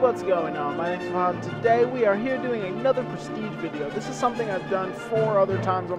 What's going on? My name's Bob. Today we are here doing another prestige video. This is something I've done three other times on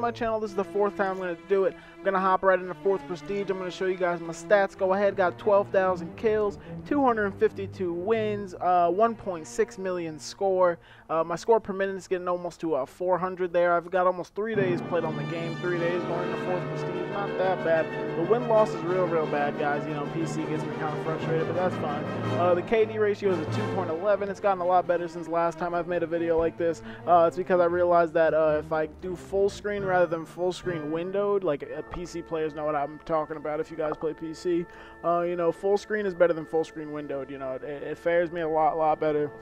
my channel. This is the fourth time I'm going to do it. I'm going to hop right into fourth prestige. I'm going to show you guys my stats. Go ahead, got 12,000 kills, 252 wins, 1.6 million score. My score per minute is getting almost to 400 there. I've got almost 3 days played on the game, 3 days going into fourth prestige. Not that bad. The win-loss is real bad, guys. You know, PC gets me kind of frustrated, but that's fine. The KD ratio is a 2.11. It's gotten a lot better since last time I've made a video like this. It's because I realized that if I do full screen rather than full screen windowed, like PC players know what I'm talking about if you guys play PC, you know, full screen is better than full screen windowed. You know, it fares me a lot better.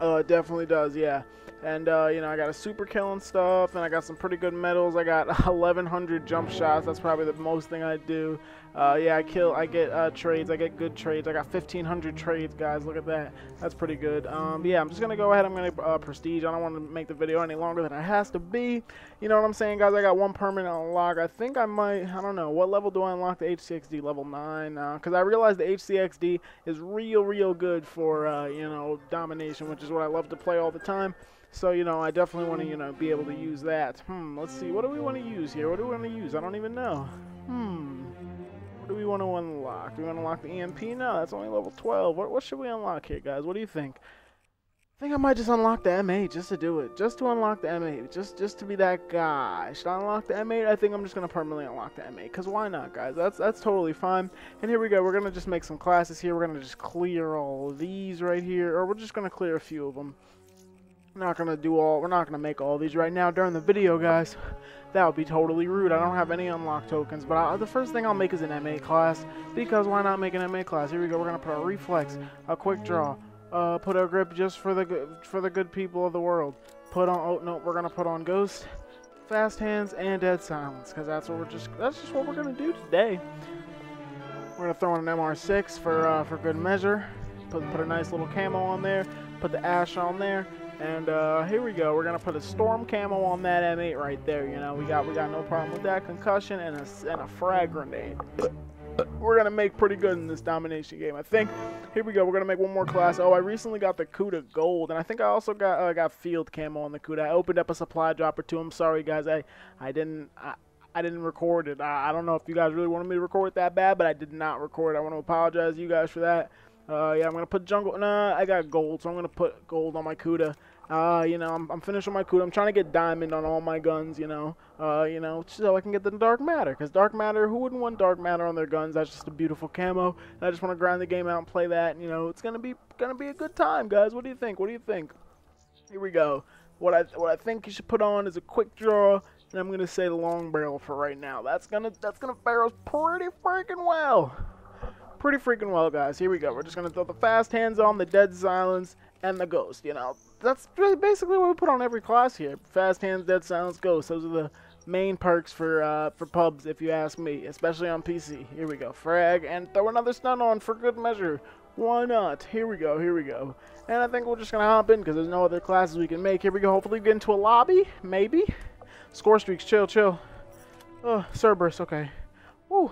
It definitely does, yeah. And, you know, I got a super kill and stuff, and I got some pretty good medals. I got 1,100 jump shots. That's probably the most thing I do. Yeah, I get good trades. I got 1,500 trades, guys. Look at that. That's pretty good. Yeah, I'm just going to go ahead. I'm going to prestige. I don't want to make the video any longer than it has to be. You know what I'm saying, guys? I got one permanent unlock. I think I might, I don't know. What level do I unlock the HC-XD? Level 9? Because I realized the HC-XD is real good for, you know, domination, which is what I love to play all the time. So, you know, I definitely want to, you know, be able to use that. Let's see. What do we want to use here? What do we want to use? I don't even know. What do we want to unlock? Do we want to unlock the EMP? No, that's only level 12. What should we unlock here, guys? What do you think? I think I might just unlock the M8 just to do it. Just to unlock the M8. Just to be that guy. Should I unlock the M8? I think I'm just going to permanently unlock the M8. Because why not, guys? That's totally fine. And here we go. We're going to just make some classes here. We're going to just clear all of these right here. Or we're just going to clear a few of them. We're not going to make all these right now during the video, guys. That would be totally rude. I don't have any unlock tokens, but the first thing I'll make is an MA class, because why not make an MA class? Here we go. We're going to put our reflex, a quick draw, put our grip just for the good people of the world. Put on, oh no, we're going to put on ghost, fast hands, and dead silence, because that's just what we're going to do today. We're going to throw in an MR6 for good measure. Put a nice little camo on there. Put the ash on there. And here we go. We're gonna put a storm camo on that M8 right there. You know, we got no problem with that. Concussion and a frag grenade. We're gonna make pretty good in this domination game, I think. Here we go. We're gonna make one more class. Oh, I recently got the Kuda gold, and I think I also got field camo on the Kuda. I opened up a supply drop or two. I'm sorry, guys. I didn't record it. I don't know if you guys really wanted me to record it that bad, but I did not record it. I want to apologize to you guys for that. Yeah, I'm gonna put jungle. Nah, I got gold, so I'm gonna put gold on my Kuda. You know, I'm finishing my Kuda. I'm trying to get diamond on all my guns, you know, so I can get the dark matter. Because dark matter, who wouldn't want dark matter on their guns? That's just a beautiful camo. And I just want to grind the game out and play that. And, you know, it's gonna be a good time, guys. What do you think? What do you think? Here we go. What I think you should put on is a quick draw. And I'm gonna say the long barrel for right now. That's gonna barrel pretty freaking well. Pretty freaking well, guys. Here we go. We're just gonna throw the fast hands on, the dead silence, and the ghost. You know, that's basically what we put on every class here. Fast hands, dead silence, ghost. Those are the main perks for pubs, if you ask me, especially on PC. Here we go. Frag, and throw another stun on for good measure. Why not? Here we go. Here we go. And I think we're just gonna hop in because there's no other classes we can make. Here we go. Hopefully we get into a lobby, maybe. Score streaks. Chill. Oh, Cerberus. Okay. Woo.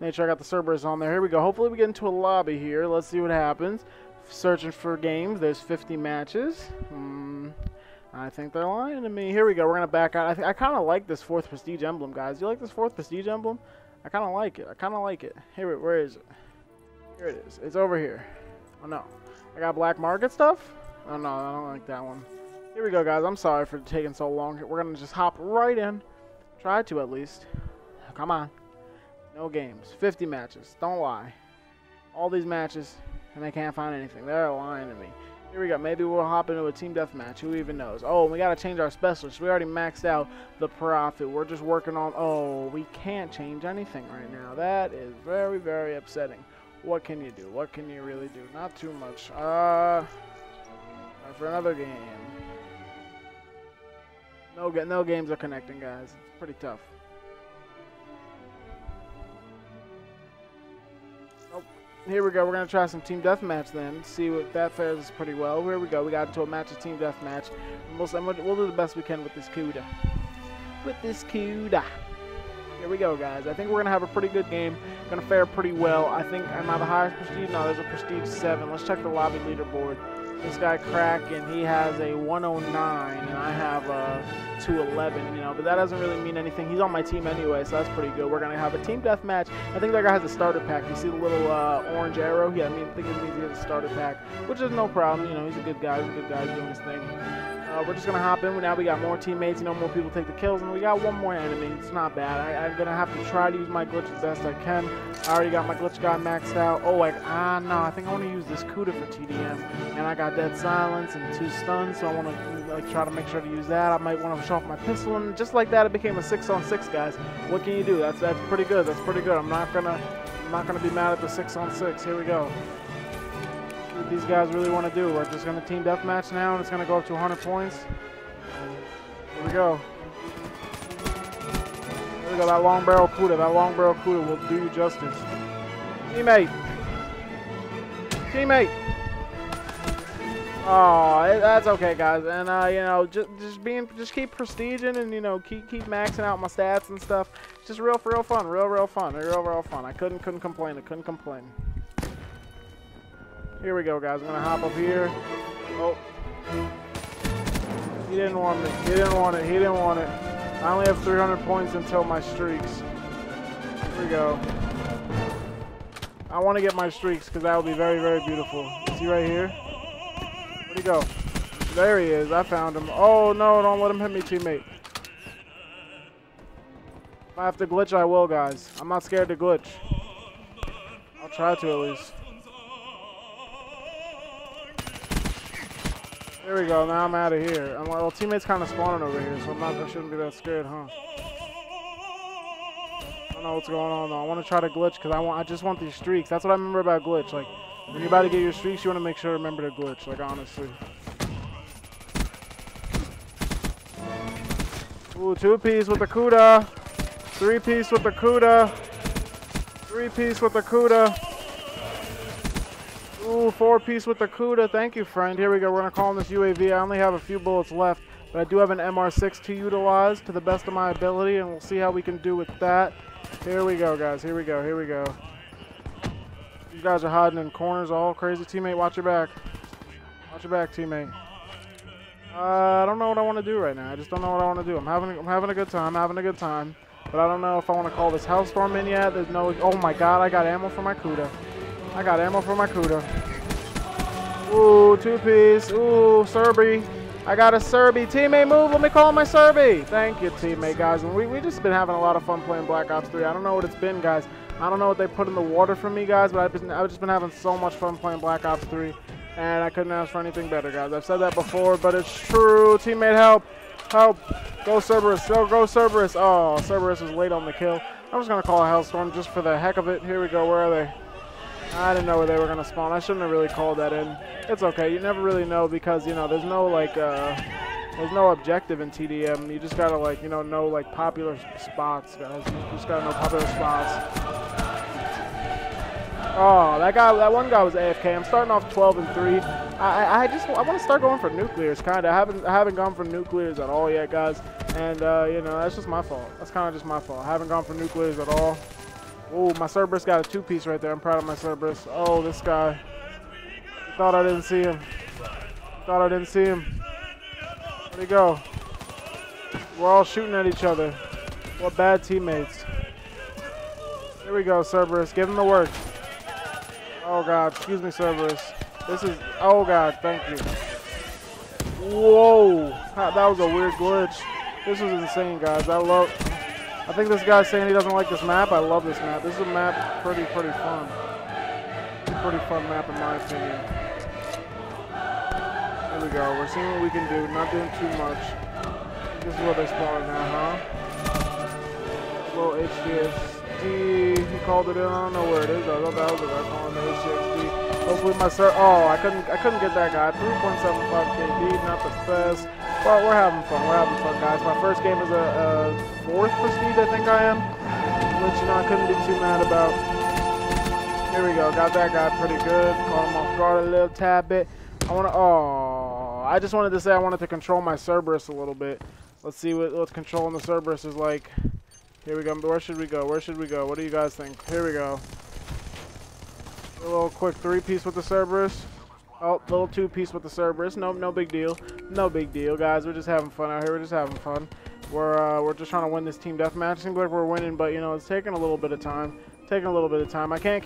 Make sure I got the Cerberus on there. Here we go. Hopefully we get into a lobby here. Let's see what happens. Searching for games. There's 50 matches. I think they're lying to me. Here we go. We're going to back out. I kind of like this fourth prestige emblem, guys. You like this fourth prestige emblem? I kind of like it. Here, where is it? Here it is. It's over here. Oh, no. I got black market stuff? Oh, no. I don't like that one. Here we go, guys. I'm sorry for taking so long. We're going to just hop right in. Try to, at least. Come on. No games. 50 matches. Don't lie. All these matches, and they can't find anything. They're lying to me. Here we go. Maybe we'll hop into a team deathmatch. Who even knows? Oh, we got to change our specialist. We already maxed out the Prophet. We're just working on... Oh, we can't change anything right now. That is very upsetting. What can you do? What can you really do? Not too much. For another game. No games are connecting, guys. It's pretty tough. Here we go. We're going to try some team deathmatch then. See what that fares pretty well. Here we go. We got into a match of team deathmatch. We'll do the best we can with this Kuda. Here we go, guys. I think we're going to have a pretty good game. Going to fare pretty well. I think, am I the highest prestige? No, there's a prestige 7. Let's check the lobby leaderboard. This guy, Crack, and he has a 109, and I have a 211, you know, but that doesn't really mean anything. He's on my team anyway, so that's pretty good. We're going to have a team deathmatch. I think that guy has a starter pack. You see the little orange arrow? Yeah, I mean, I think it means he has a starter pack, which is no problem. You know, he's a good guy. He's a good guy doing his thing. We're just going to hop in. Now we got more teammates, you know, more people take the kills, and we got one more enemy. It's not bad. I'm going to have to try to use my glitch as best I can. I already got my glitch guy maxed out. Oh, like, no, I think I want to use this Kuda for TDM, and I got Dead Silence and 2 stuns, so I want to like try to make sure to use that. I might want to show off my pistol, and just like that, it became a 6-on-6, guys. What can you do? That's pretty good. That's pretty good. I'm not gonna be mad at the 6-on-6. Here we go. What these guys really want to do? We're just gonna team deathmatch now, and it's gonna go up to 100 points. Here we go. There we go. That long barrel Kuda. That long barrel Kuda will do you justice, teammate. Teammate. Oh, that's okay, guys, and you know, just keep prestiging, and you know, keep maxing out my stats and stuff. It's just real fun. I couldn't complain. Here we go, guys. I'm gonna hop up here. Oh, he didn't want it. He didn't want it. I only have 300 points until my streaks. Here we go. I want to get my streaks because that would be very, very beautiful. See right here. Where'd he go? There he is. I found him. Oh, no. Don't let him hit me, teammate. If I have to glitch, I will, guys. I'm not scared to glitch. I'll try to, at least. There we go. Now I'm out of here. Well, teammate's kind of spawning over here, so I shouldn't be that scared, huh? I don't know what's going on, though. I want to try to glitch because I just want these streaks. That's what I remember about glitch. Like, when you're about to get your streaks, you want to make sure to remember to glitch, like, honestly. Ooh, 2-piece with the Kuda. 3-piece with the Kuda. 3-piece with the Kuda. Ooh, 4-piece with the Kuda. Thank you, friend. Here we go. We're going to call in this UAV. I only have a few bullets left, but I do have an MR6 to utilize to the best of my ability, and we'll see how we can do with that. Here we go, guys. Here we go. Here we go. You guys are hiding in corners all crazy. Teammate, watch your back. Watch your back, teammate. I don't know what I want to do right now. I just don't know what I want to do. I'm having a good time. But I don't know if I want to call this Hellstorm in yet. There's no... Oh, my God. I got ammo for my Kuda. Ooh, 2-piece. Ooh, Serby. I got a Serby. Teammate, move. Let me call my Serby. Thank you, teammate, guys. And we just been having a lot of fun playing Black Ops 3. I don't know what it's been, guys. I don't know what they put in the water for me, guys, but I've just been having so much fun playing Black Ops 3, and I couldn't ask for anything better, guys. I've said that before, but it's true. Teammate, help. Help. Go, Cerberus. Go, Cerberus. Oh, Cerberus was late on the kill. I'm just going to call a Hellstorm just for the heck of it. Here we go. Where are they? I didn't know where they were going to spawn. I shouldn't have really called that in. It's okay. You never really know because, you know, there's no, like, there's no objective in TDM. You just gotta, like, you know, like, popular spots, guys. You just gotta know popular spots. Oh, that one guy was AFK. I'm starting off 12-3. I want to start going for nuclears, kind of. I haven't gone for nuclears at all yet, guys. And you know, that's just my fault. That's kind of just my fault. I haven't gone for nuclears at all. Oh, my Cerberus got a 2-piece right there. I'm proud of my Cerberus. Oh, this guy. Thought I didn't see him. Where'd he go? We're all shooting at each other. What bad teammates. Here we go, Cerberus. Give him the work. Oh, God. Excuse me, Cerberus. This is... Oh, God. Thank you. Whoa. That was a weird glitch. This was insane, guys. I think this guy's saying he doesn't like this map. I love this map. This is a map pretty fun. Pretty fun map, in my opinion. Here we go. We're seeing what we can do. Not doing too much. This is where they spawn now, huh? Little HVK. He called it in. I don't know where it is. I thought that was it. I called it HC-XD. Hopefully my sir. Oh, I couldn't get that guy. 3.75 KD. Not the best. But we're having fun. Guys. My first game is a 4th prestige. I think I am. Which you know I couldn't be too mad about. Here we go. Got that guy pretty good. Caught him off guard a little tad bit. I want to. Oh. I just wanted to say I wanted to control my Cerberus a little bit. Let's see what controlling the Cerberus is like. Here we go. Where should we go? Where should we go? What do you guys think? Here we go. A little quick three-piece with the Cerberus. Oh, little two-piece with the Cerberus. No, no big deal. No big deal, guys. We're just having fun out here. We're just having fun. We're just trying to win this team deathmatch. Seems like we're winning, but you know it's taking a little bit of time. Taking a little bit of time. I can't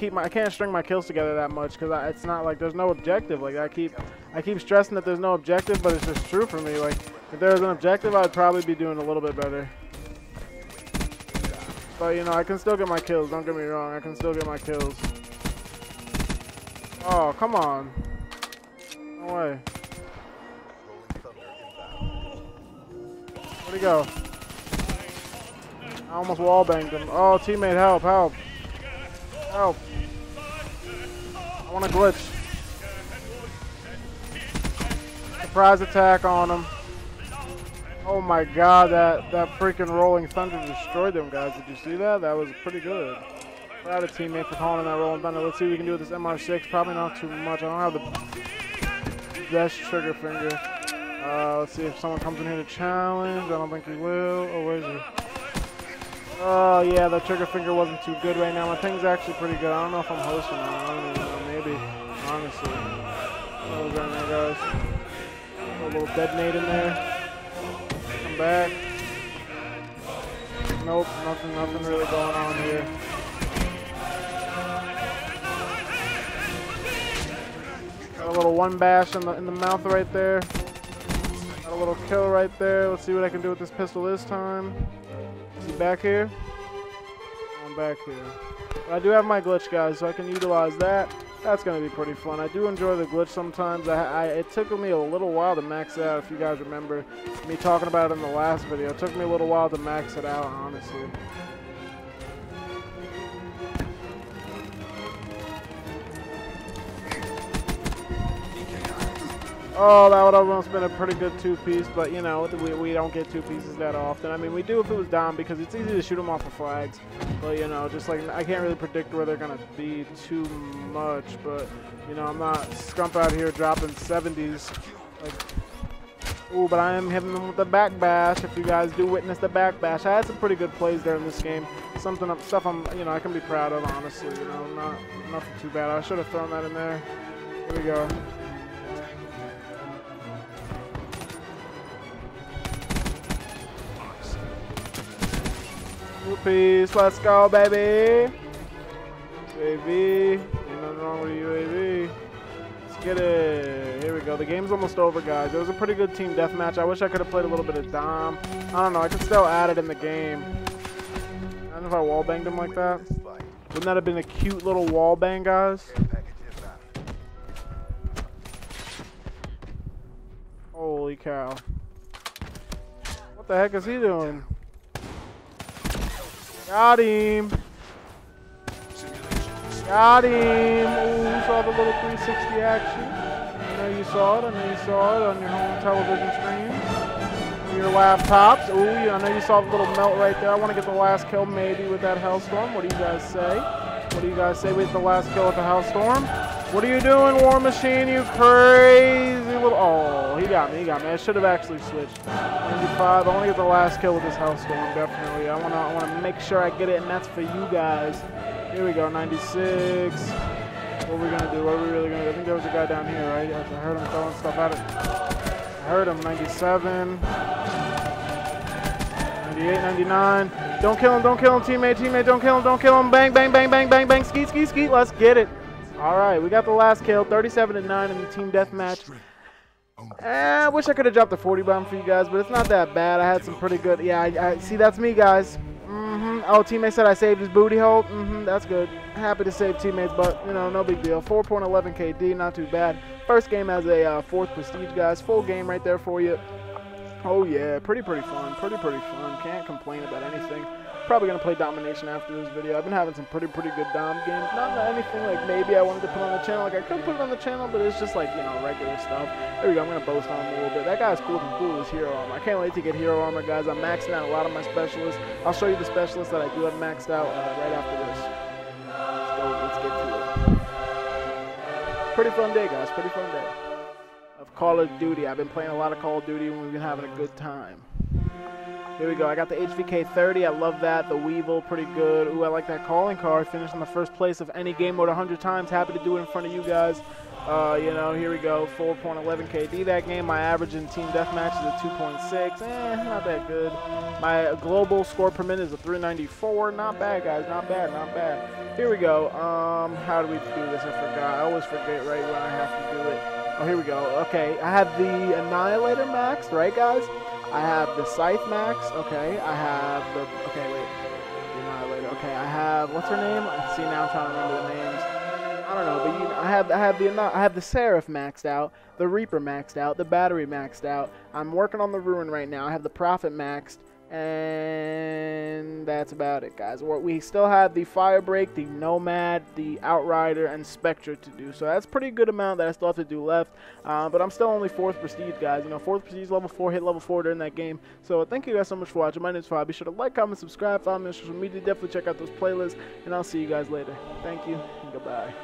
string my kills together that much because it's not like there's no objective. Like I keep stressing that there's no objective, but it's just true for me. Like if there was an objective, I'd probably be doing a little bit better. But you know I can still get my kills. Don't get me wrong. I can still get my kills. Oh come on. No way. Where'd he go? I almost wall banged him. Oh, teammate, help, help. Help. I want a glitch. Surprise attack on him. Oh my god, that freaking Rolling Thunder destroyed them, guys. Did you see that? That was pretty good. Proud of teammate for calling that Rolling Thunder. Let's see what we can do with this MR6. Probably not too much. I don't have the best trigger finger. Let's see if someone comes in here to challenge. I don't think he will. Oh, where is he? Oh, yeah, the trigger finger wasn't too good right now. My thing's actually pretty good. I don't know if I'm hosting or not. I don't even know. Maybe. Honestly. What was that there, guys? A little detonate in there. Come back. Nope, nothing really going on here. Got a little one bash in the mouth right there. Got a little kill right there. Let's see what I can do with this pistol this time. Is he back here? I'm back here. But I do have my glitch, guys, so I can utilize that. That's going to be pretty fun. I do enjoy the glitch sometimes. It took me a little while to max it out, if you guys remember me talking about it in the last video. It took me a little while to max it out, honestly. Oh, that would almost been a pretty good two-piece, but, you know, we don't get two pieces that often. I mean, we do if it was down, because it's easy to shoot them off of flags. But, you know, just like, I can't really predict where they're going to be too much. But, you know, I'm not scump out here dropping 70s. Like, ooh, but I am hitting them with the back bash, if you guys do witness the back bash. I had some pretty good plays there in this game. Stuff I'm, you know, I can be proud of, honestly. You know, nothing too bad. I should have thrown that in there. Here we go. Two-piece, let's go, baby. UAV, ain't nothing wrong with a UAV. Let's get it. Here we go. The game's almost over, guys. It was a pretty good team deathmatch. I wish I could have played a little bit of Dom. I don't know. I could still add it in the game. I don't know if I wall banged him like that. Wouldn't that have been a cute little wall bang, guys? Holy cow! What the heck is he doing? Got him. Got him. Ooh, saw the little 360 action. I know you saw it. I know you saw it on your home television screen. Your laptops. Ooh, I know you saw the little melt right there. I want to get the last kill maybe with that Hellstorm. What do you guys say? What do you guys say with the last kill with the Hellstorm? What are you doing, War Machine? You crazy little... Oh, he got me. He got me. I should have actually switched. 95. I want to get the last kill with this Hellstorm, definitely. I want to make sure I get it, and that's for you guys. Here we go, 96. What are we going to do? What are we really going to do? I think there was a guy down here, right? I heard him throwing stuff at it. I heard him, 97. 98, 99. Don't kill him, teammate, teammate. Don't kill him. Bang, bang, bang, bang, bang, bang. Skeet, skeet, skeet. Let's get it. All right, we got the last kill, 37-9 in the team deathmatch. I wish I could have dropped a 40 bomb for you guys, but it's not that bad. I had some pretty good. Yeah, I see. That's me, guys. Oh, teammate said I saved his booty hole. That's good. Happy to save teammates, but you know, no big deal. 4.11 KD, not too bad. First game as a fourth prestige, guys. Full game right there for you. Oh yeah, pretty fun. Pretty fun. Can't complain about anything. Probably gonna play domination after this video. I've been having some pretty good dom games. Not anything like maybe I wanted to put on the channel. Like I could put it on the channel, but it's just like, you know, regular stuff. There we go. I'm gonna boast on him a little bit. That guy's cool from cool is hero armor. I can't wait to get hero armor, guys. I'm maxing out a lot of my specialists. I'll show you the specialists that I do have maxed out right after this. Let's get to it. Pretty fun day, guys. Pretty fun day. Of Call of Duty. I've been playing a lot of Call of Duty, and we've been having a good time. Here we go. I got the HVK 30. I love that. The Weevil, pretty good. Ooh, I like that calling card. Finished in the first place of any game mode 100 times. Happy to do it in front of you guys. You know, here we go. 4.11 KD that game. My average in team deathmatch is a 2.6. Not that good. My global score per minute is a 394. Not bad, guys. Not bad. Not bad. Here we go. How do we do this? I forgot. I always forget right when I have to do it. Oh, here we go. Okay, I have the Annihilator max, right, guys? I have the Scythe max. Okay, I have the... Okay, wait. The Annihilator. Okay, I have... What's her name? See, now I'm trying to remember the names. I don't know, but you know, I have the Seraph maxed out, the Reaper maxed out, the Battery maxed out. I'm working on the Ruin right now. I have the Prophet maxed, and that's about it, guys. We still have the Firebreak, the Nomad, the Outrider, and Spectre to do. So that's a pretty good amount that I still have to do left. But I'm still only 4th Prestige, guys. You know, 4th Prestige, level 4, hit level 4 during that game. So thank you guys so much for watching. My name is Fab. Be sure to like, comment, subscribe, follow me on social media. Definitely check out those playlists, and I'll see you guys later. Thank you, and goodbye.